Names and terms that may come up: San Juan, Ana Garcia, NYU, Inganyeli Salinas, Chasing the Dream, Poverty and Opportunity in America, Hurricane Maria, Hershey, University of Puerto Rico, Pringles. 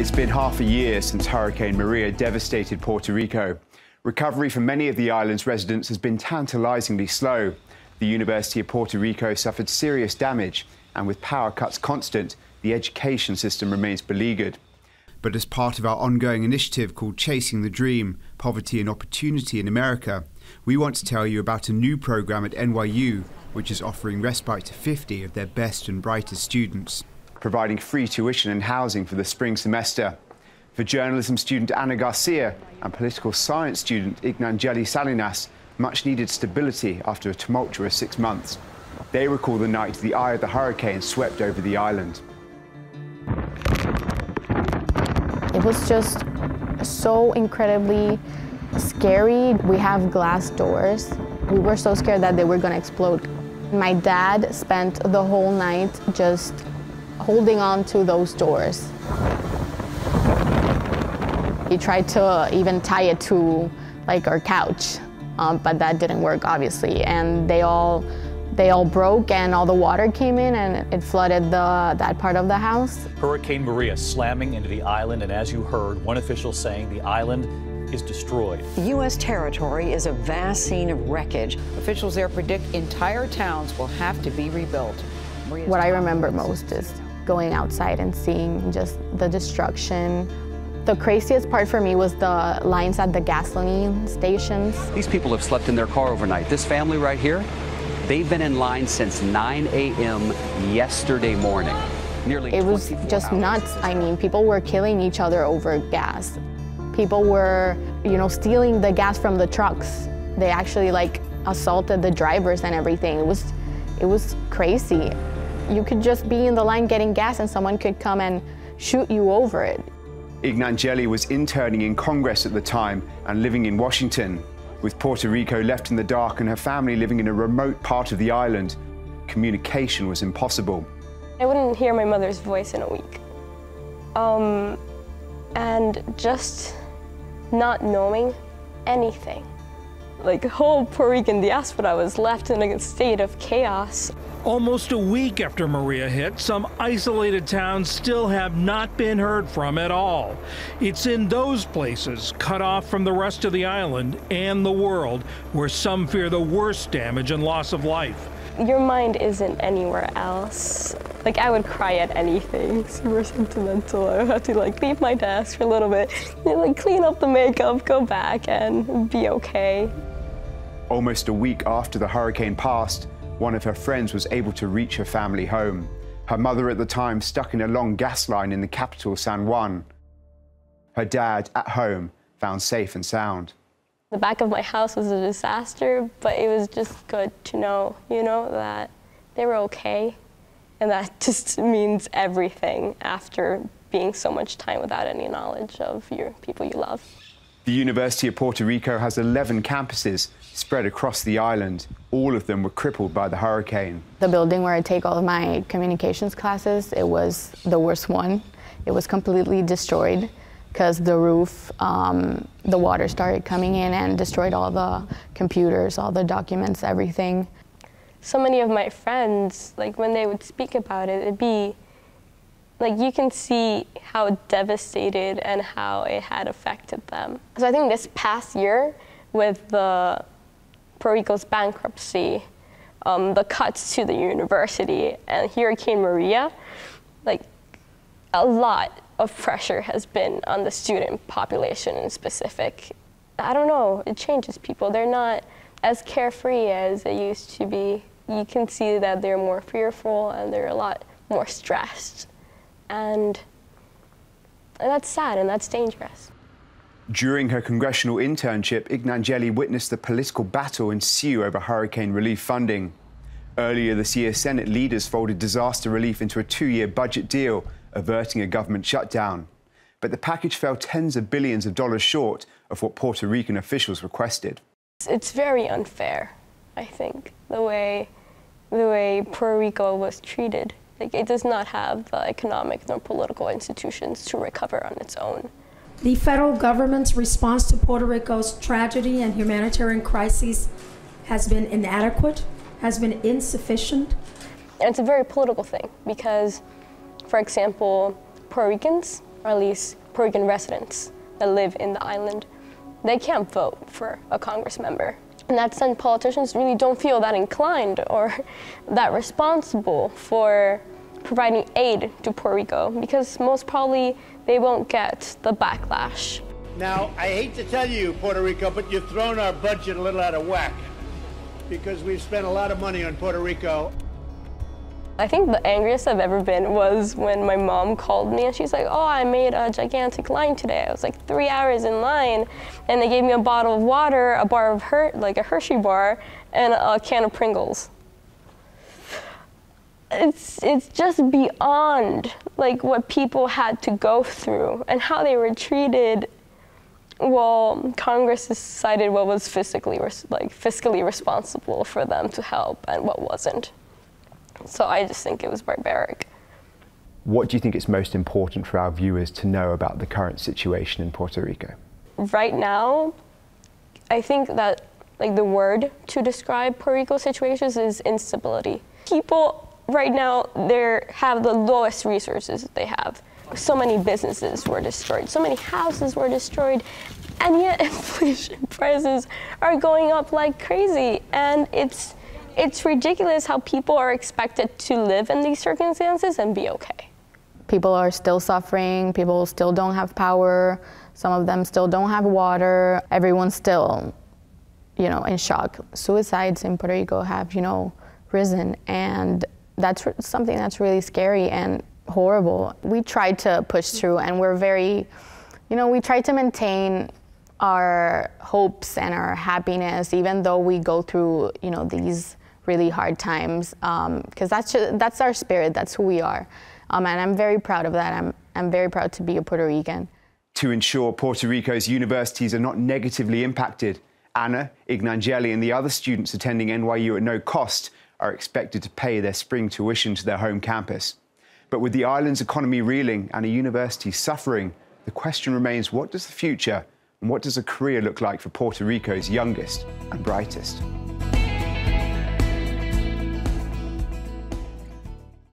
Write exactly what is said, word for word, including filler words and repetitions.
It's been half a year since Hurricane Maria devastated Puerto Rico. Recovery for many of the island's residents has been tantalizingly slow. The University of Puerto Rico suffered serious damage, and with power cuts constant, the education system remains beleaguered. But as part of our ongoing initiative called Chasing the Dream, Poverty and Opportunity in America, we want to tell you about a new program at N Y U, which is offering respite to fifty of their best and brightest students, providing free tuition and housing for the spring semester. For journalism student Ana Garcia and political science student Inganyeli Salinas, much needed stability after a tumultuous six months. They recall the night the eye of the hurricane swept over the island. It was just so incredibly scary. We have glass doors. We were so scared that they were going to explode. My dad spent the whole night just holding on to those doors. He tried to even tie it to like our couch, um, but that didn't work, obviously. And they all, they all broke, and all the water came in, and it flooded the that part of the house. Hurricane Maria slamming into the island, and as you heard, one official saying the island is destroyed. U S territory is a vast scene of wreckage. Officials there predict entire towns will have to be rebuilt. Maria's what I remember most is going outside and seeing just the destruction. The craziest part for me was the lines at the gasoline stations. These people have slept in their car overnight. This family right here, they've been in line since nine A M yesterday morning. Nearly it was just nuts. I mean, people were killing each other over gas. People were, you know, stealing the gas from the trucks. They actually like assaulted the drivers and everything. It was, it was crazy. You could just be in the line getting gas and someone could come and shoot you over it. Inganyeli was interning in Congress at the time and living in Washington. With Puerto Rico left in the dark and her family living in a remote part of the island, communication was impossible. I wouldn't hear my mother's voice in a week. Um, and just not knowing anything. Like, the whole Puerto Rican diaspora was left in a state of chaos. Almost a week after Maria hit, some isolated towns still have not been heard from at all. It's in those places, cut off from the rest of the island and the world, where some fear the worst damage and loss of life. Your mind isn't anywhere else. Like, I would cry at anything, super sentimental. I would have to, like, leave my desk for a little bit, and, like, clean up the makeup, go back, and be okay. Almost a week after the hurricane passed, one of her friends was able to reach her family home. Her mother at the time stuck in a long gas line in the capital, San Juan. Her dad, at home, found safe and sound. The back of my house was a disaster, but it was just good to know, you know, that they were okay. And that just means everything after being so much time without any knowledge of your people you love. The University of Puerto Rico has eleven campuses spread across the island. All of them were crippled by the hurricane. The building where I take all of my communications classes, it was the worst one. It was completely destroyed because the roof, um, the water started coming in and destroyed all the computers, all the documents, everything. So many of my friends, like when they would speak about it, it'd be like you can see how devastated and how it had affected them. So I think this past year with the Puerto Rico's bankruptcy, um, the cuts to the university, and Hurricane Maria, like a lot of pressure has been on the student population in specific. I don't know, it changes people. They're not as carefree as they used to be. You can see that they're more fearful and they're a lot more stressed. And that's sad, and that's dangerous. During her congressional internship, Inganyeli witnessed the political battle ensue over hurricane relief funding. Earlier this year, Senate leaders folded disaster relief into a two-year budget deal, averting a government shutdown. But the package fell tens of billions of dollars short of what Puerto Rican officials requested. It's very unfair, I think, the way, the way Puerto Rico was treated. Like, it does not have the economic nor political institutions to recover on its own. The federal government's response to Puerto Rico's tragedy and humanitarian crises has been inadequate, has been insufficient. And it's a very political thing because, for example, Puerto Ricans or at least Puerto Rican residents that live in the island, they can't vote for a Congress member. In that sense, politicians really don't feel that inclined or that responsible for providing aid to Puerto Rico, because most probably they won't get the backlash. Now, I hate to tell you, Puerto Rico, but you've thrown our budget a little out of whack because we've spent a lot of money on Puerto Rico. I think the angriest I've ever been was when my mom called me and she's like, oh, I made a gigantic line today. I was like three hours in line and they gave me a bottle of water, a bar of Her like a Hershey bar, and a can of Pringles. It's, it's just beyond like what people had to go through and how they were treated while Congress decided what was physically res like fiscally responsible for them to help and what wasn't. So I just think it was barbaric. What do you think is most important for our viewers to know about the current situation in Puerto Rico? Right now, I think that like the word to describe Puerto Rico's situations is instability. People right now, they have the lowest resources that they have. So many businesses were destroyed, so many houses were destroyed, and yet inflation prices are going up like crazy. And it's, it's ridiculous how people are expected to live in these circumstances and be okay. People are still suffering, people still don't have power, some of them still don't have water, everyone's still, you know, in shock. Suicides in Puerto Rico have, you know, risen, and that's something that's really scary and horrible. We tried to push through, and we're very, you know, we try to maintain our hopes and our happiness, even though we go through, you know, these really hard times, um, because that's just, that's our spirit, that's who we are, um, and I'm very proud of that. I'm, I'm very proud to be a Puerto Rican. To ensure Puerto Rico's universities are not negatively impacted, Ana, Inganyeli and the other students attending N Y U at no cost are expected to pay their spring tuition to their home campus. But with the island's economy reeling and a university suffering, the question remains, what does the future and what does a career look like for Puerto Rico's youngest and brightest?